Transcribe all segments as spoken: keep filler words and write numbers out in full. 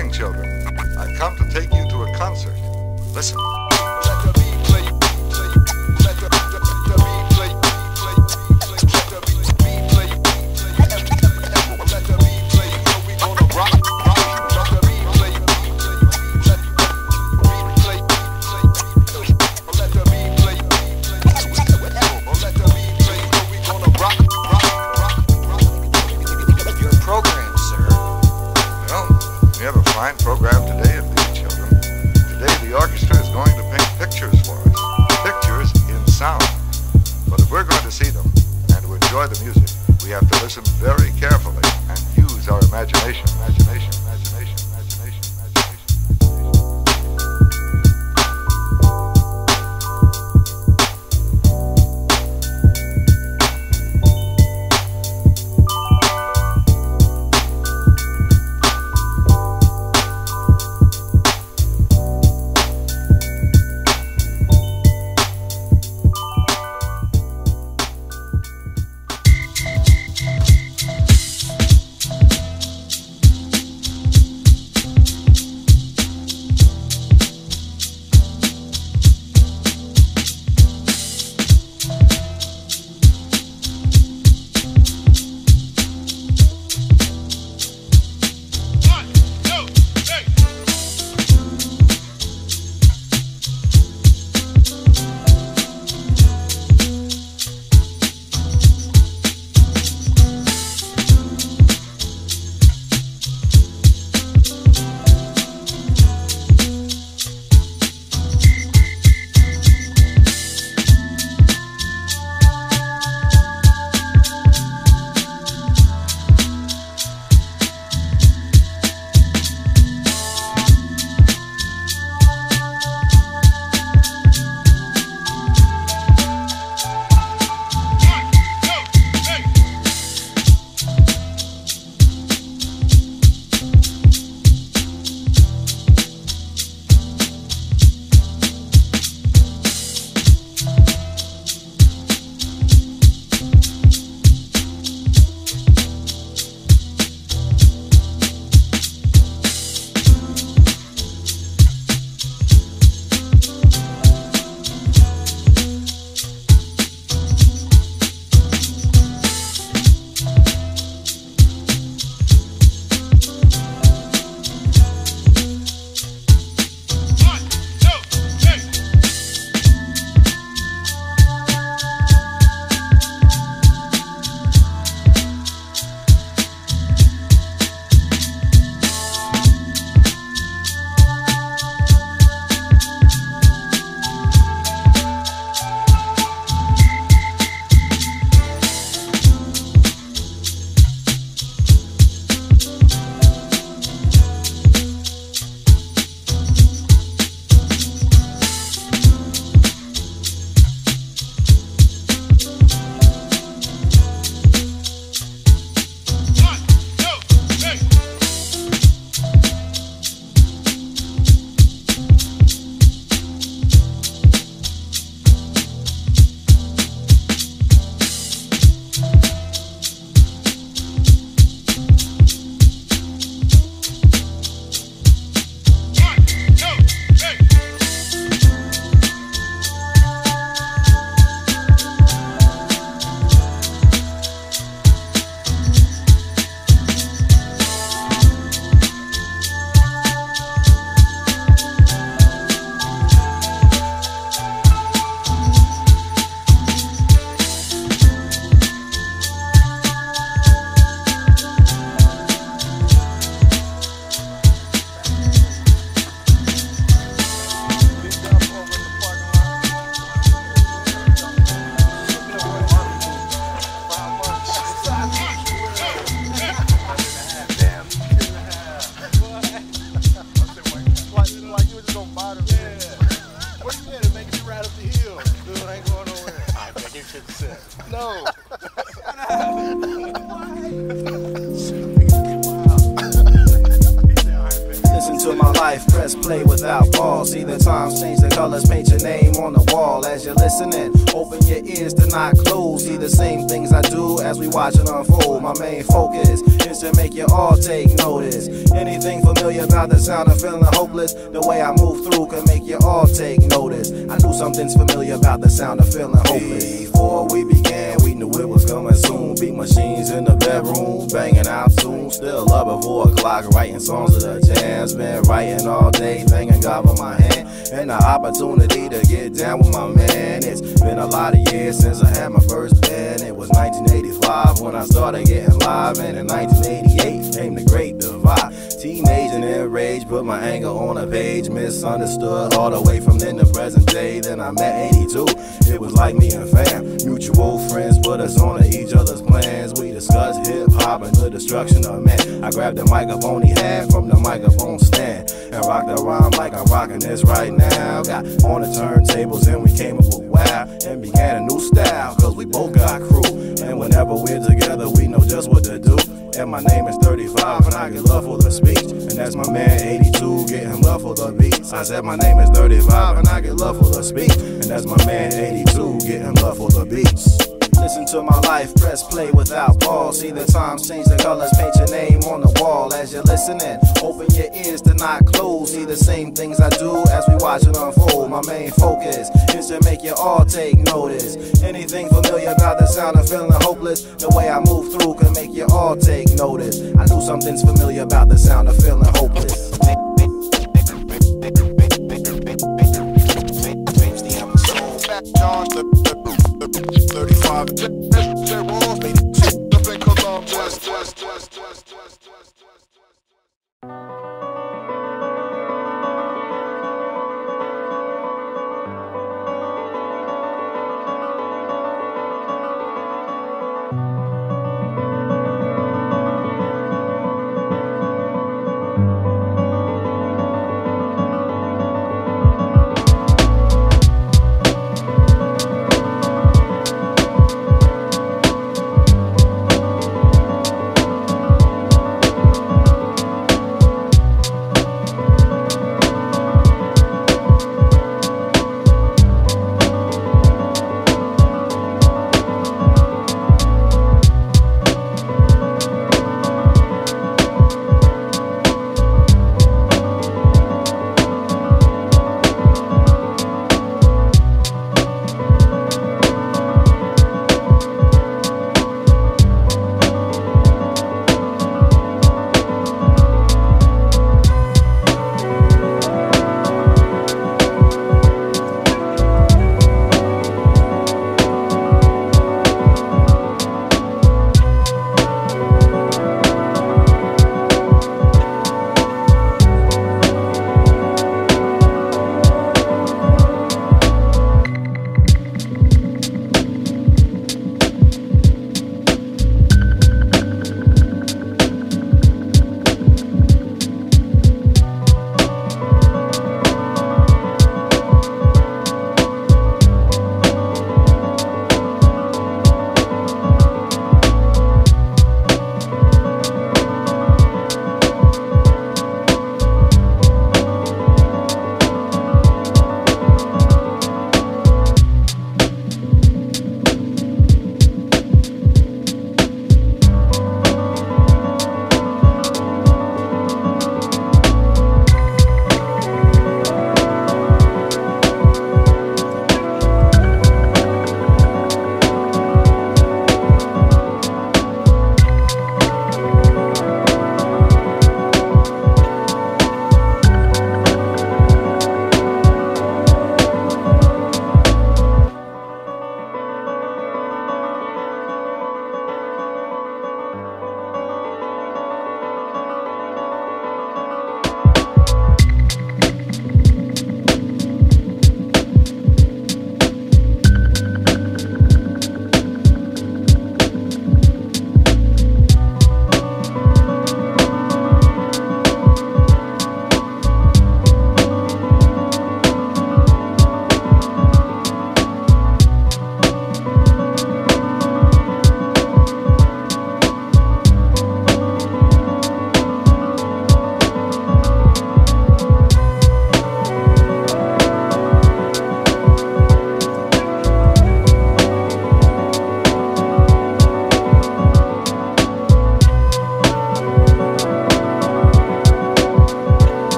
morning, children. I've come to take you to a concert. Listen. Let the beat play, play, let the, the, the beat play, play, let the beat play, let the beat play, so we gonna rock, rock, let the beat play, let the beat play, let the beat play, let the beat play, so we gonna rock, rock, rock. Your program, sir. Well, you have a fine program today of these children. Today the orchestra is going to paint pictures for us, pictures in sound. But if we're going to see them and to enjoy the music, we have to listen very carefully and use our imagination, imagination, imagination, imagination, No. Listen to my life present. Let's play without balls. See the times change the colors, paint your name on the wall. As you're listening, open your ears to not close. See the same things I do as we watch it unfold. My main focus is to make you all take notice. Anything familiar about the sound of feeling hopeless, the way I move through can make you all take notice. I knew something's familiar about the sound of feeling hopeless. Before we began, we knew it was coming soon. Beat machines in the bedroom, banging out tunes. Still up at four o'clock, writing songs of the jams. Been writing all day, thanking God for my hand and the opportunity to get down with my man. It's been a lot of years since I had my first band. It was nineteen eighty-five when I started getting live, and in nineteen eighty-eight came the great divide. Teenage and enraged, put my anger on a page. Misunderstood all the way from then to present day. Then I met eighty-two, it was like me and fam. Mutual friends put us on to each other's plans. We discussed hip-hop and the destruction of man. I grabbed the microphone he had from the microphone stand and rocked the rhyme like I'm rocking this right now. Got on the turntables and we came up with wow and began a new style, cause we both got crew. And whenever we're together we know just what to do. And my name is thirty-five and I get love for the speech, and that's my man eighty-two getting love for the beats. I said my name is thirty-five and I get love for the speech, and that's my man eighty-two getting love for the beats. Listen to my life, press play without pause. See the times change the colors, paint your name on the wall. As you're listening, open your ears to not close. See the same things I do as we watch it unfold. My main focus is to make you all take notice. Anything familiar about the sound of feeling hopeless, the way I move through can make you all take notice. I knew something's familiar about the sound of feeling hopeless.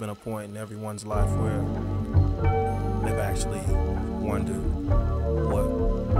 been a point in everyone's life where they've actually wondered what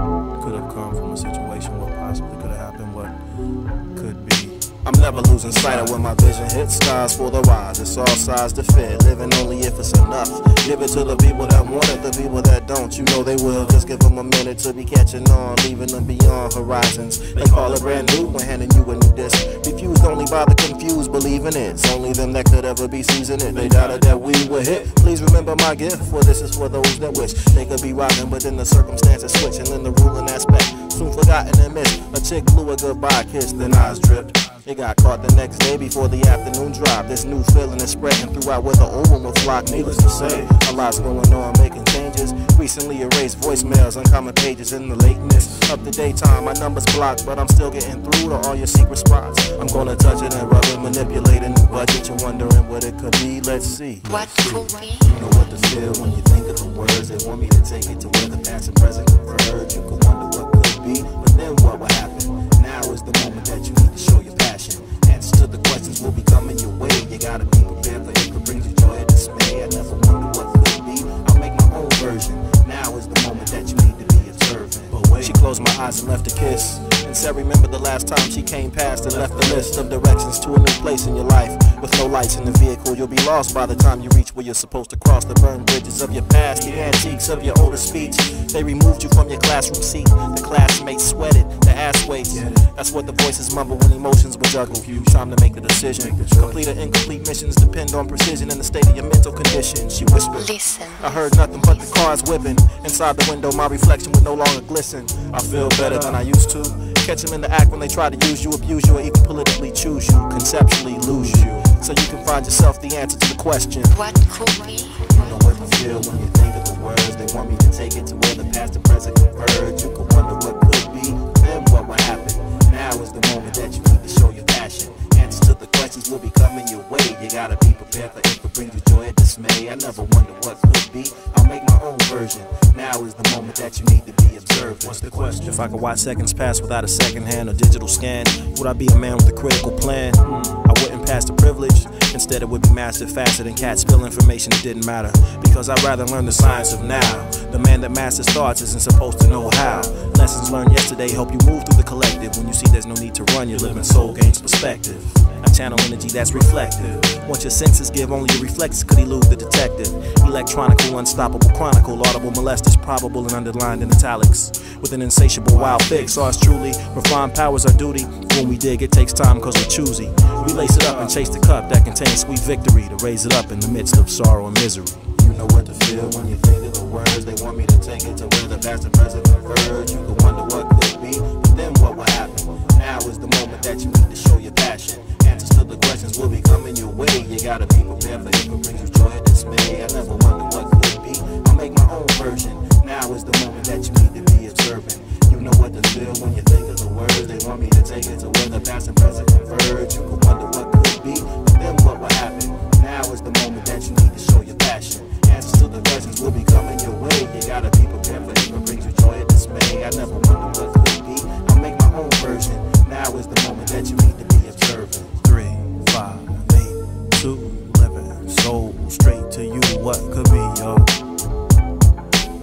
could have come from a situation, what possibly could have happened, what could be. I'm never losing sight of when my vision hits skies for the rise. It's all sides to fit, living only if it's enough. Give it to the people that want it, the people that don't, you know they will. Just give them a minute to be catching on, leaving them beyond horizons. They call it brand new when handing you a new disc. Refused only by the confused, believing it's only them that could ever be seasoned it. They doubted that we were hit. Please remember my gift, for this is for those that wish they could be rocking, but then the circumstances switch, and then the ruling aspect soon forgotten and missed. A chick blew a goodbye kiss, then eyes dripped. It got caught the next day before the afternoon drive. This new feeling is spreading throughout where the old one will flock. Needless to say, a lot's going on, making changes. Recently erased voicemails, uncommon pages in the lateness. Up to daytime, my number's blocked, but I'm still getting through to all your secret spots. I'm gonna touch it and rub it, manipulating the budget. You're wondering what it could be, let's see. What could be? You know what to feel when you think of the words. They want me to take it to where the past and present converge. You could wonder what could be, but then what would happen? Now is the moment that you need to show your passion. Answers to the questions will be coming your way. You gotta be prepared for it could bring you joy or dismay. I never wonder what could be. I'll make my own version. Now is the moment that you need to be observant. But wait. She closed my eyes and left a kiss, and said remember the last time she came past and left the list of directions to a new place in your life. With no lights in the vehicle, you'll be lost by the time you reach where you're supposed to cross. The burned bridges of your past, the antiques of your older speech. They removed you from your classroom seat. The classmates sweated, the ass weights. That's what the voices mumble when emotions were juggled. Time to make the decision. Complete or incomplete missions depend on precision and the state of your mental condition. She whispered. Listen. I heard nothing but the cars whipping. Inside the window, my reflection would no longer glisten. I feel better than I used to. Catch them in the act when they try to use you, abuse you, or even politically choose you. Conceptually lose you. So you can find yourself the answer to the question. What could be? You know what you feel when you think of the words. They want me to take it to where the past and present converge. You can wonder what could be, then what will happen. Now is the moment that you need to show your passion. Answers to the questions will be coming your way. You gotta be prepared for it to bring you joy and dismay. I never wonder what could be. I'll make my own version. Now is the moment that you need to be observed. What's the question? If I could watch seconds pass without a second hand or digital scan, would I be a man with a critical plan? Mm. I wouldn't pass the privilege. Instead, it would be mastered faster than cats spill information that didn't matter. Because I'd rather learn the science of now. The man that masters thoughts isn't supposed to know how. Lessons learned yesterday help you move through the collective. When you see there's no need to run, you're living soul gains perspective. I channel energy that's reflective. Once your senses give, only your reflexes could elude the detective. Electronical, unstoppable, chronicle, audible, molesters, probable, and underlined in italics. With an insatiable wild fix, ours truly, refined powers are duty. When we dig, it takes time cause we're choosy. We lace it up and chase the cup that contains sweet victory, to raise it up in the midst of sorrow and misery. You know what to feel when you think of the words. They want me to take it to where the past and present converge. You can wonder what could be, but then what will happen? Now is the moment that you need to show your passion. Answers to the questions will be coming your way. You gotta be prepared for it to bring you joy and dismay. I never wonder what could be. I'll make my own version. Now is the moment that you need to be observant. You know what to feel when you think of the words. They want me to take it to where the past and present converge. You can wonder what could be, but then what will happen? Now is the moment that you need to show your passion. Answers to the questions will be coming your way. You gotta be prepared for it to bring you joy and dismay. I never wonder what could be. I'll make my own version. Now is the moment that you need to be observant. Three, five, eight, two, eleven. Soul straight to you. What could be, yo?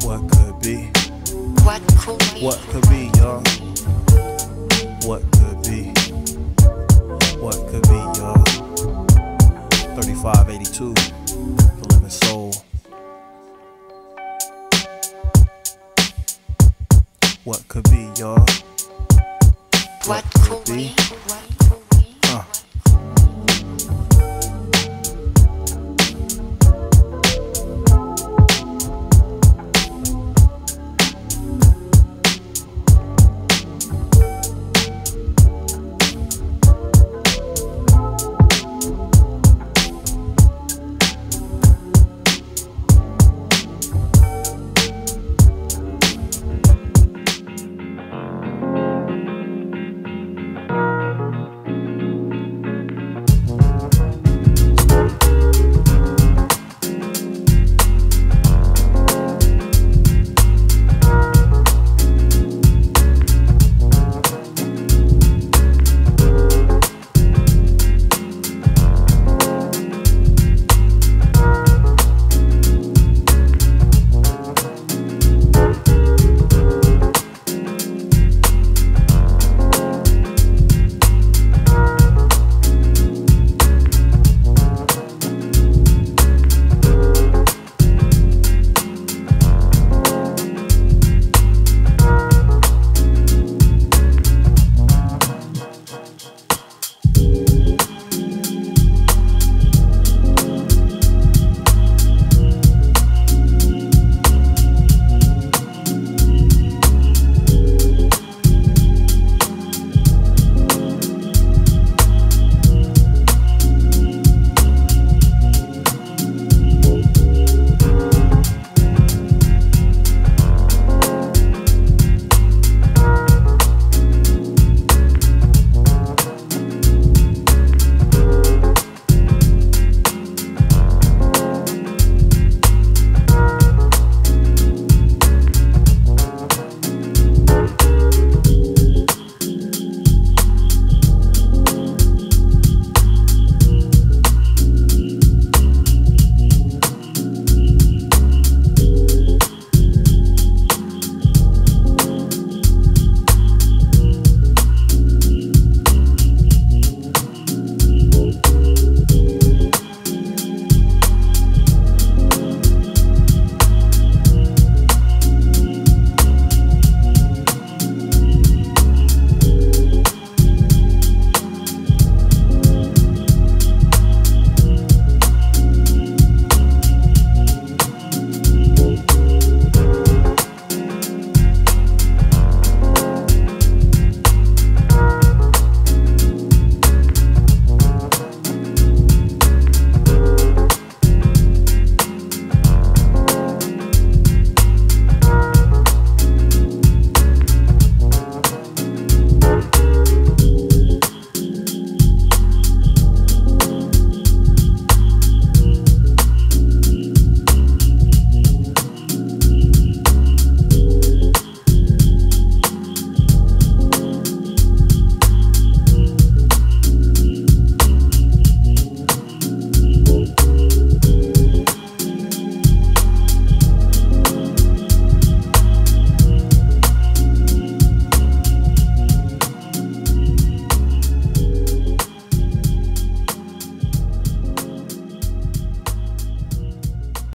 What could be? What could be? What could be, y'all? What could be? What could be, y'all? thirty-five eighty-two, the living soul. What could be, y'all? What could be?